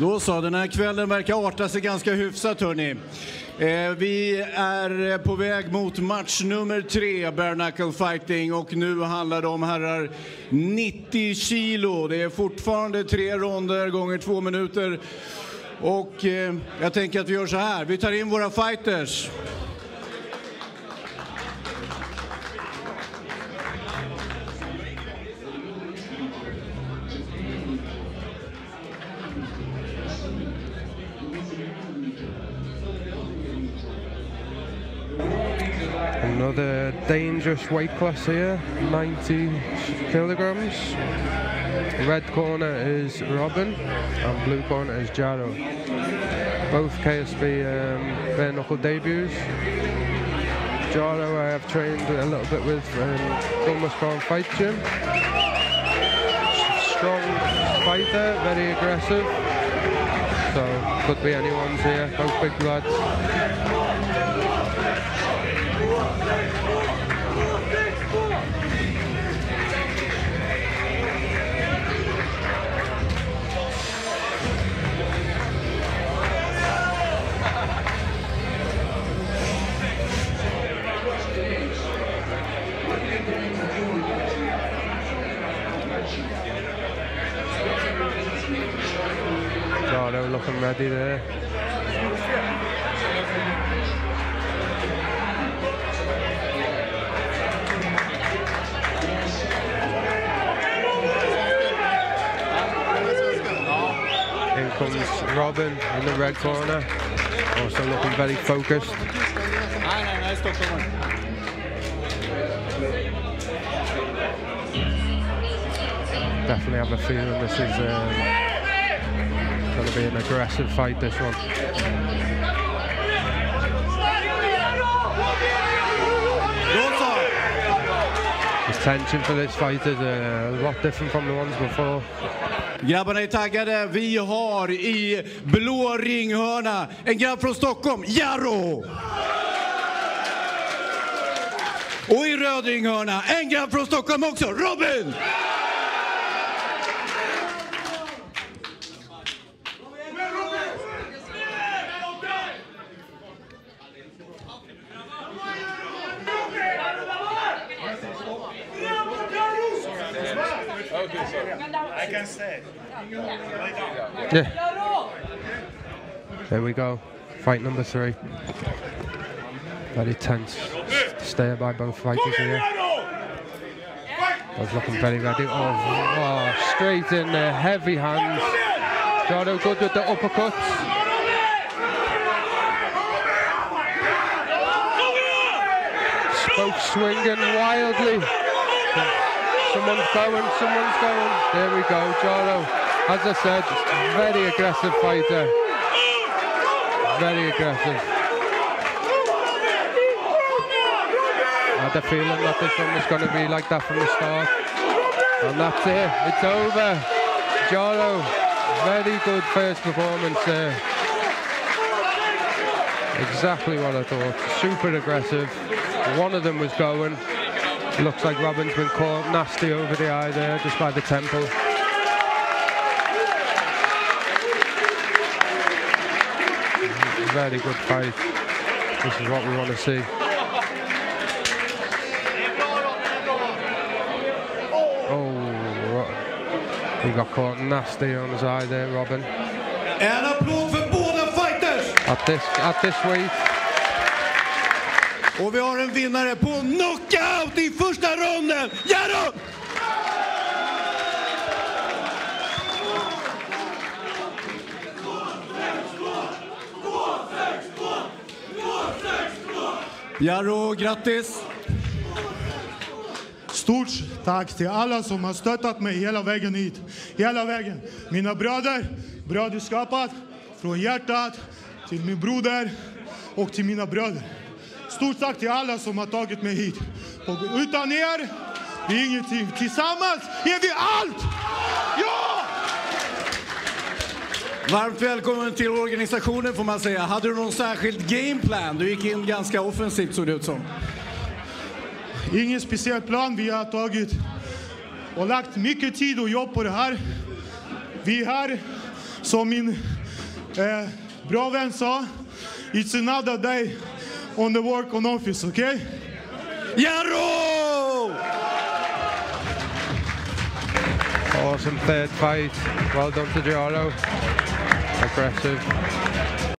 Då så, den här kvällen verkar arta sig ganska hyfsat, hörni. Vi är på väg mot match nummer 3, Bare Knuckle Fighting, och nu handlar det om herrar 90 kilo. Det är fortfarande 3 ronder gånger 2 minuter. Och jag tänker att vi gör så här, vi tar in våra fighters. Another dangerous weight class here, 90 kilograms. Red corner is Robin and blue corner is Yaro. Both KSB bare knuckle debuts. Yaro I have trained a little bit with Thomas Khan Fight Gym. Strong fighter, very aggressive. So could be anyone's here, both big lads. Yaro looking ready there. Comes Robin in the red corner, also looking very focused. Definitely have a feeling this is going to be an aggressive fight, this one. Tension for this fight is a lot different from the ones before. Grabbarna är taggade. Vi har I blå ringhörna en grabb från Stockholm, Yaro. Och I röd ringhörna en grabb från Stockholm också, Robin. I can say. Yeah. There we go. Fight number 3. Very tense stare by both fighters here. Both looking very ready. Oh, straight in there. Heavy hands. Yaro good with the uppercuts. Both swinging wildly. Someone's going, someone's going. There we go, Yaro. As I said, very aggressive fighter. Very aggressive. I had a feeling that this one was going to be like that from the start. And that's it, it's over. Yaro, very good first performance there. Exactly what I thought. Super aggressive. One of them was going. It looks like Robin's been caught nasty over the eye there, just by the temple. Very good fight. This is what we want to see. Oh, he got caught nasty on his eye there, Robin. And applause for both fighters. At this weight. Och vi har en vinnare på knockout I första ronden, Yaro! Yaro, grattis! Stort tack till alla som har stöttat mig hela vägen hit. Hela vägen. Mina bröder, bröderskapat från hjärtat till min broder och till mina bröder. Stort tack till alla som har tagit mig hit. Och utan det är ingenting. Tillsammans är vi allt! Ja! Varmt välkommen till organisationen får man säga. Hade du någon särskild gameplan? Du gick in ganska offensivt såg det ut som. Ingen speciell plan. Vi har tagit och lagt mycket tid och jobb på det här. Vi är här So min bra vän sa, it's another day on the work on office, okay? Yaro! Awesome third fight. Well done to Yaro. Aggressive.